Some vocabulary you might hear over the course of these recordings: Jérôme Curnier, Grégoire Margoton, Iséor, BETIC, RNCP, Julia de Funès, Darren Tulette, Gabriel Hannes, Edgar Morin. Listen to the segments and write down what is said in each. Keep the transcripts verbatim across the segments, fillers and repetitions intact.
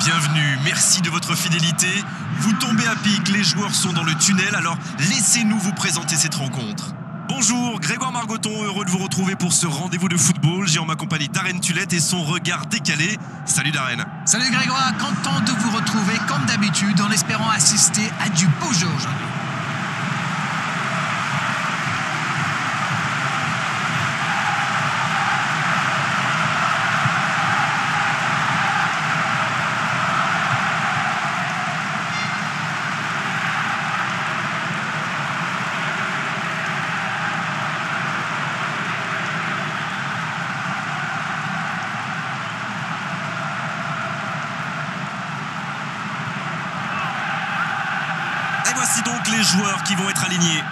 Bienvenue, merci de votre fidélité. Vous tombez à pic, les joueurs sont dans le tunnel, alors laissez-nous vous présenter cette rencontre. Bonjour, Grégoire Margoton, heureux de vous retrouver pour ce rendez-vous de football. J'ai en ma compagnie Darren Tulette et son regard décalé. Salut Darren. Salut Grégoire, content de vous retrouver comme d'habitude en espérant assister à du beau jeu aujourd'hui. Voici donc les joueurs qui vont être alignés.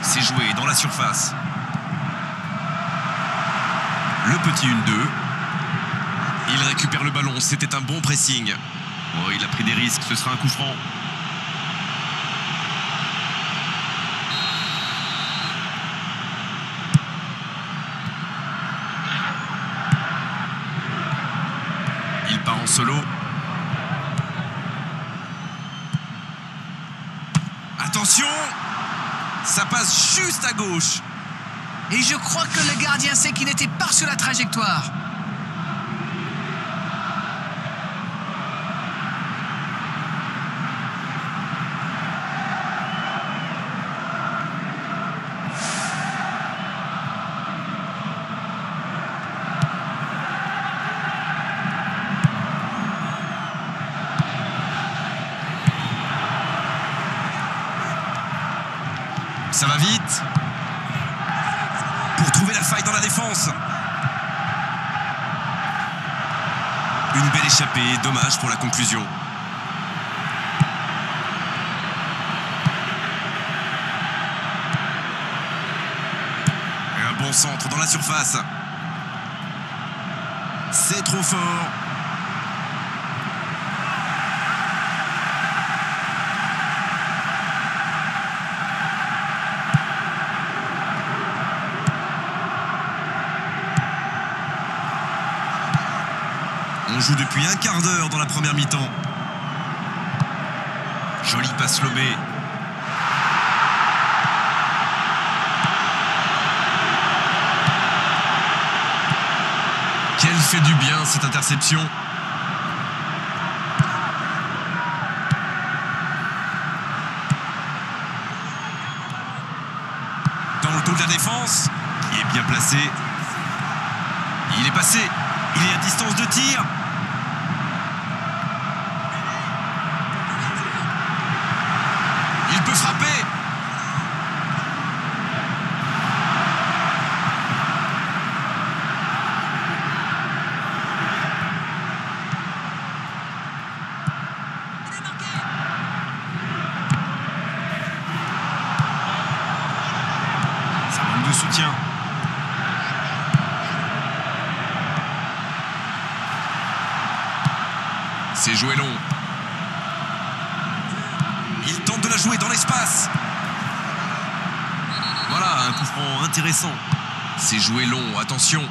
C'est joué dans la surface. Le petit un deux. Il récupère le ballon, c'était un bon pressing. Oh, il a pris des risques, ce sera un coup franc. Il part en solo. Attention! Ça passe juste à gauche. Et je crois que le gardien sait qu'il n'était pas sur la trajectoire. Ça va vite pour trouver la faille dans la défense. Une belle échappée, dommage pour la conclusion. Et un bon centre dans la surface. C'est trop fort. On joue depuis un quart d'heure dans la première mi-temps. Jolie passe lobée. Quelle fait du bien cette interception. Dans le dos de la défense, qui est bien placé. Il est passé. Il est à distance de tir. Peut frapper. Ça manque de soutien. C'est joué long. Il tente de la jouer dans l'espace. Voilà, un coup franc intéressant. C'est joué long, attention.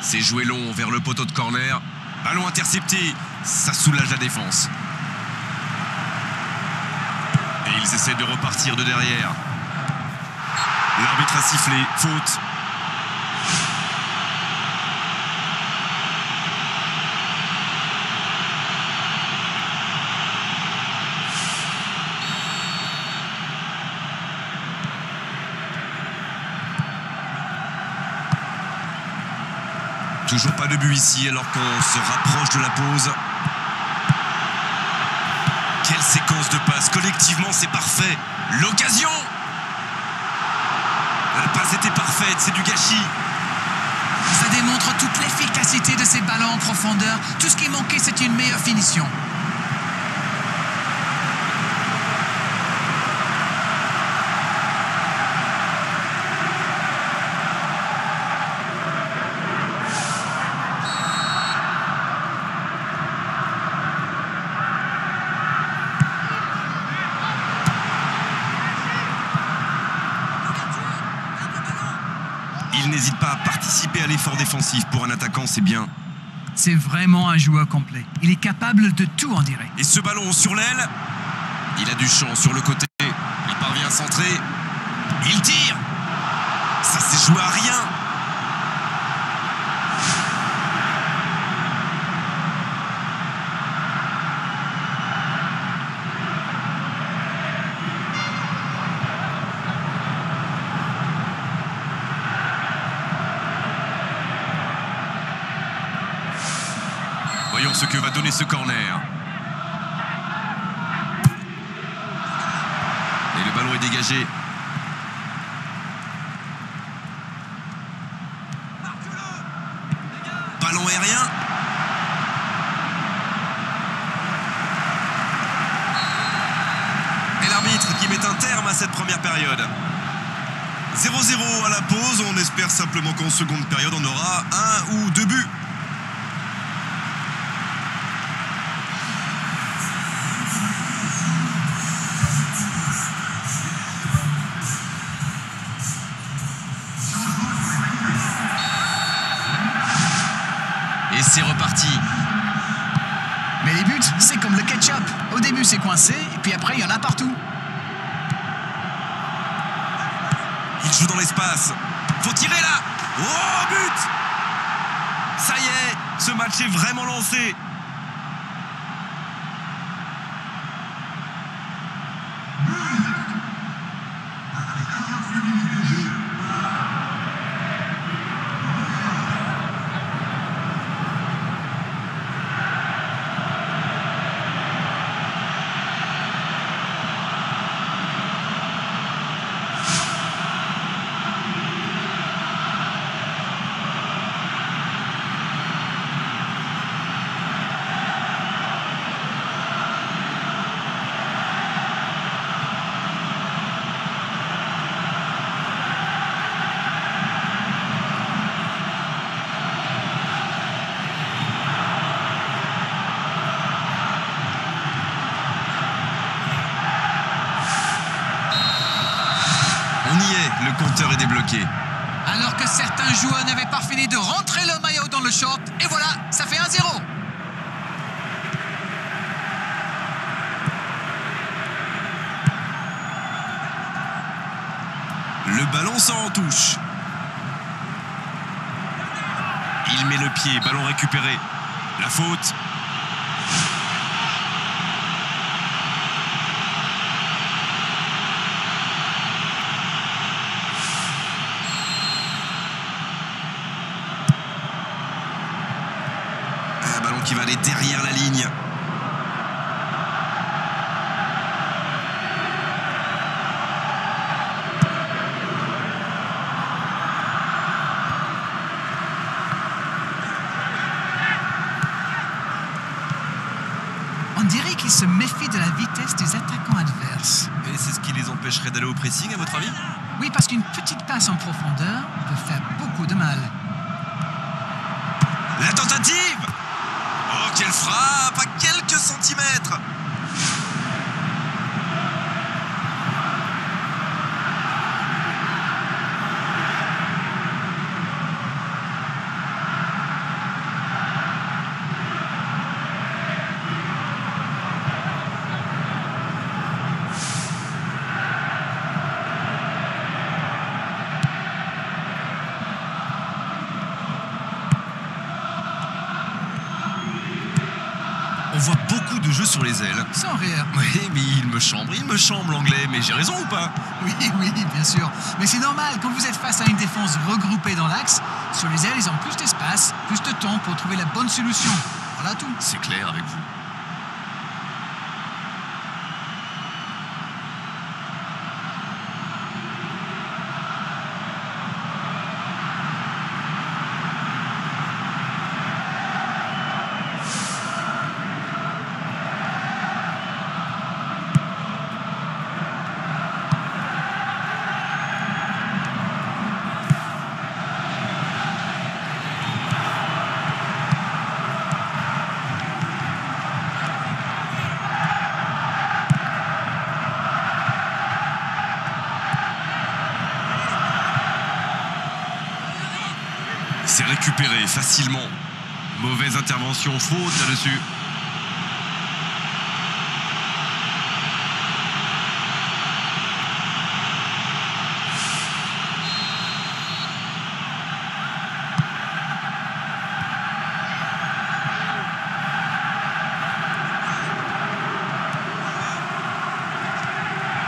C'est joué long vers le poteau de corner. Ballon intercepté, ça soulage la défense. Et ils essaient de repartir de derrière. L'arbitre a sifflé, faute. Toujours pas de but ici alors qu'on se rapproche de la pause. Quelle séquence de passes. Collectivement, c'est parfait. L'occasion. La passe était parfaite, c'est du gâchis. Ça démontre toute l'efficacité de ces ballons en profondeur. Tout ce qui manquait, c'est une meilleure finition. Il n'hésite pas à participer à l'effort défensif. Pour un attaquant, c'est bien. C'est vraiment un joueur complet. Il est capable de tout, on dirait. Et ce ballon sur l'aile, il a du champ sur le côté. Il parvient à centrer. Il tire. Ça s'est joué à rien. Voyons ce que va donner ce corner. Et le ballon est dégagé. Ballon aérien. Et l'arbitre qui met un terme à cette première période. zéro zéro à la pause. On espère simplement qu'en seconde période, on aura un ou deux buts. Et c'est reparti. Mais les buts, c'est comme le ketchup. Au début, c'est coincé, et puis après, il y en a partout. Il joue dans l'espace. Faut tirer là. Oh, but! Ça y est, ce match est vraiment lancé. Le compteur est débloqué. Alors que certains joueurs n'avaient pas fini de rentrer le maillot dans le short, et voilà, ça fait un zéro. Le ballon sort en touche. Il met le pied, ballon récupéré. La faute. Qui va aller derrière la ligne. On dirait qu'ils se méfient de la vitesse des attaquants adverses. Et c'est ce qui les empêcherait d'aller au pressing, à votre avis? Oui, parce qu'une petite passe en profondeur peut faire beaucoup de mal. La tentative! Oh, quelle frappe! À quelques centimètres! On voit beaucoup de jeux sur les ailes. Sans rire. Oui, mais il me chambre, il me chambre l'anglais. Mais j'ai raison ou pas? Oui, oui, bien sûr. Mais c'est normal, quand vous êtes face à une défense regroupée dans l'axe, sur les ailes, ils ont plus d'espace, plus de temps pour trouver la bonne solution. Voilà tout. C'est clair avec vous. C'est récupéré facilement. Mauvaise intervention, faute là-dessus.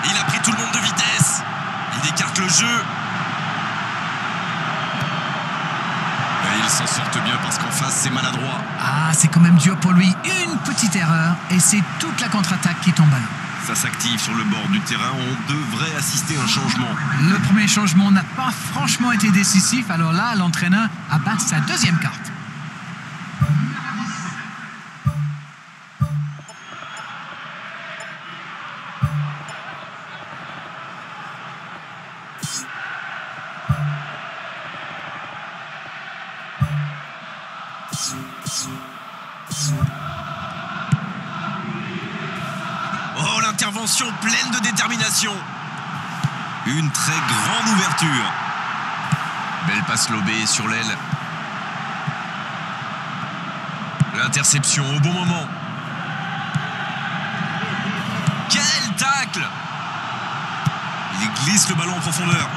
Il a pris tout le monde de vitesse. Il écarte le jeu. S'en sortent bien parce qu'en face c'est maladroit. Ah, c'est quand même dur pour lui. Une petite erreur et c'est toute la contre-attaque qui tombe à l'eau. Ça s'active sur le bord du terrain. On devrait assister à un changement. Le premier changement n'a pas franchement été décisif. Alors là, l'entraîneur abat sa deuxième carte. Oh, l'intervention pleine de détermination. Une très grande ouverture. Belle passe lobée sur l'aile. L'interception au bon moment. Quel tacle! Il glisse le ballon en profondeur.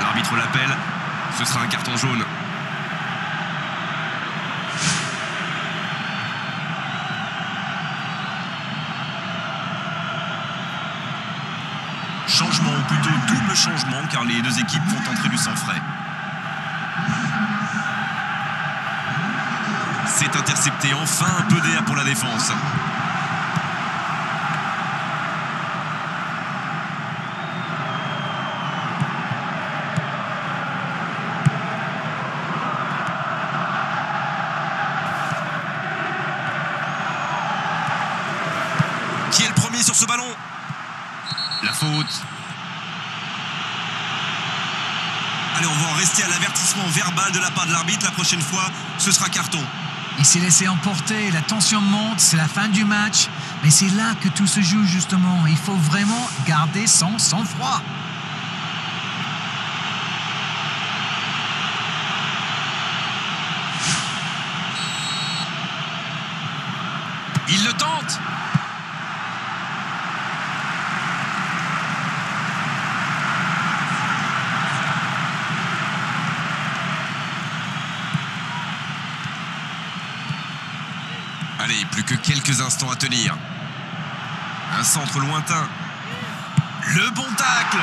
L'arbitre l'appelle, ce sera un carton jaune. Changement, ou plutôt double changement, car les deux équipes font entrer du sang frais. C'est intercepté, enfin un peu d'air pour la défense. Qui est le premier sur ce ballon? La faute. Allez, on va en rester à l'avertissement verbal de la part de l'arbitre. La prochaine fois, ce sera carton. Il s'est laissé emporter, la tension monte, c'est la fin du match. Mais c'est là que tout se joue justement. Il faut vraiment garder son sang-froid. Il le tente. Allez, plus que quelques instants à tenir. Un centre lointain. Le bon tacle.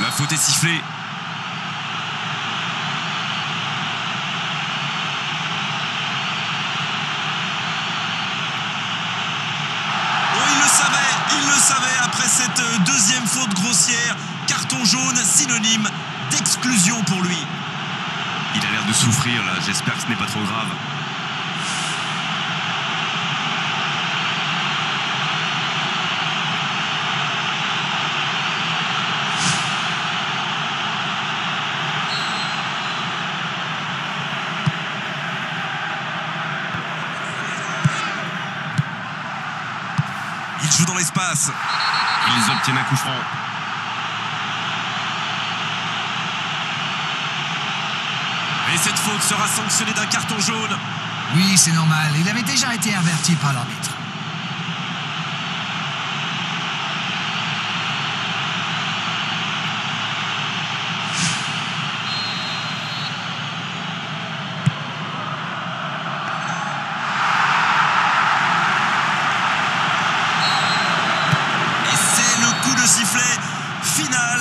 La faute est sifflée. Oh, il le savait, il le savait après cette deuxième faute grossière. Carton jaune, synonyme d'exclusion pour lui. Il a l'air de souffrir là, j'espère que ce n'est pas trop grave. Il joue dans l'espace. Ils obtiennent un coup franc. Et cette faute sera sanctionnée d'un carton jaune. Oui, c'est normal. Il avait déjà été averti par l'arbitre.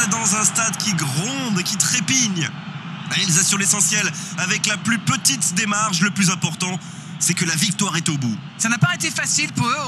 pas dans un stade qui gronde et qui trépigne. Ils assurent l'essentiel avec la plus petite démarche. Le plus important, c'est que la victoire est au bout. Ça n'a pas été facile pour eux.